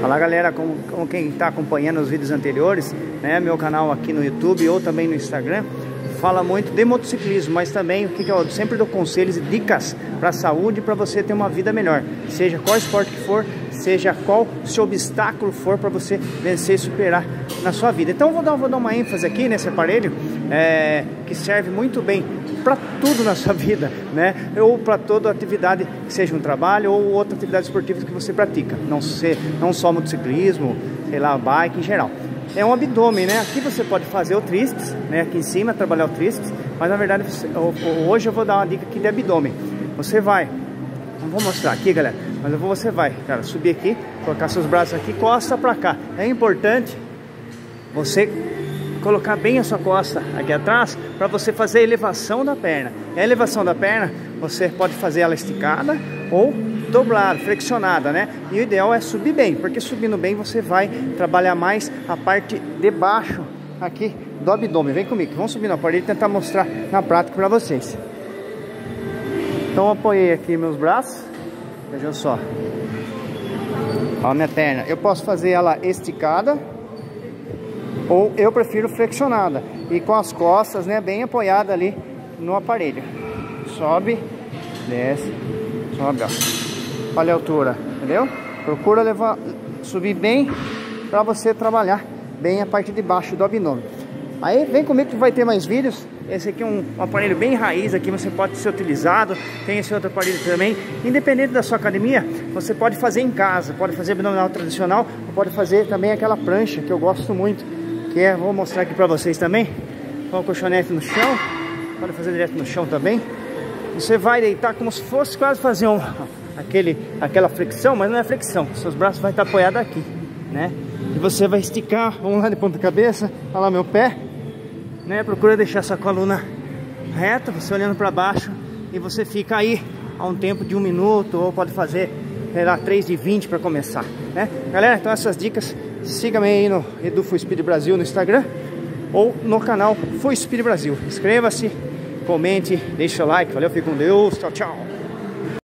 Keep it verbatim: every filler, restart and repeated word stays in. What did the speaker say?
Fala galera, como, como quem está acompanhando os vídeos anteriores, né, meu canal aqui no YouTube ou também no Instagram, fala muito de motociclismo, mas também o que eu sempre dou conselhos e dicas para a saúde, para você ter uma vida melhor, seja qual esporte que for, seja qual seu obstáculo for, para você vencer e superar na sua vida. Então eu vou dar, vou dar uma ênfase aqui nesse aparelho é, que serve muito bem para tudo na sua vida, né? Ou para toda atividade, que seja um trabalho ou outra atividade esportiva que você pratica, não, ser, não só motociclismo, sei lá, bike em geral. É um abdômen, né? Aqui você pode fazer o tríceps, né? Aqui em cima, trabalhar o tríceps. Mas na verdade, hoje eu vou dar uma dica aqui de abdômen. Você vai, não vou mostrar aqui, galera, mas eu vou, você vai, cara, subir aqui, colocar seus braços aqui, costa pra cá. É importante você colocar bem a sua costa aqui atrás para você fazer a elevação da perna. A elevação da perna, você pode fazer ela esticada ou dobrada, flexionada, né? E o ideal é subir bem, porque subindo bem você vai trabalhar mais a parte de baixo aqui do abdômen. Vem comigo, vamos subir no aparelho e tentar mostrar na prática para vocês. Então eu apoiei aqui meus braços, vejam só. Olha a minha perna, eu posso fazer ela esticada ou eu prefiro flexionada e com as costas, né, bem apoiada ali no aparelho. Sobe, desce, sobe, ó. Olha a altura, entendeu? Procura levar, subir bem para você trabalhar bem a parte de baixo do abdômen. Aí vem comigo que vai ter mais vídeos. Esse aqui é um, um aparelho bem raiz, aqui você pode ser utilizado. Tem esse outro aparelho também. Independente da sua academia, você pode fazer em casa. Pode fazer abdominal tradicional ou pode fazer também aquela prancha que eu gosto muito, que é, vou mostrar aqui para vocês também. Com a colchonete no chão, pode fazer direto no chão também. Você vai deitar como se fosse quase fazer um... Aquele, aquela flexão, mas não é flexão. Seus braços vão estar apoiados aqui, né? E você vai esticar, vamos lá de ponta cabeça. Olha lá meu pé, né? Procura deixar sua coluna reta, você olhando para baixo. E você fica aí a um tempo de um minuto, ou pode fazer lá, três de vinte para começar, né? Galera, então essas dicas, siga-me aí no Edu Full Speed Brasil no Instagram ou no canal Full Speed Brasil. Inscreva-se, comente, deixe seu like. Valeu, fique com Deus, tchau, tchau.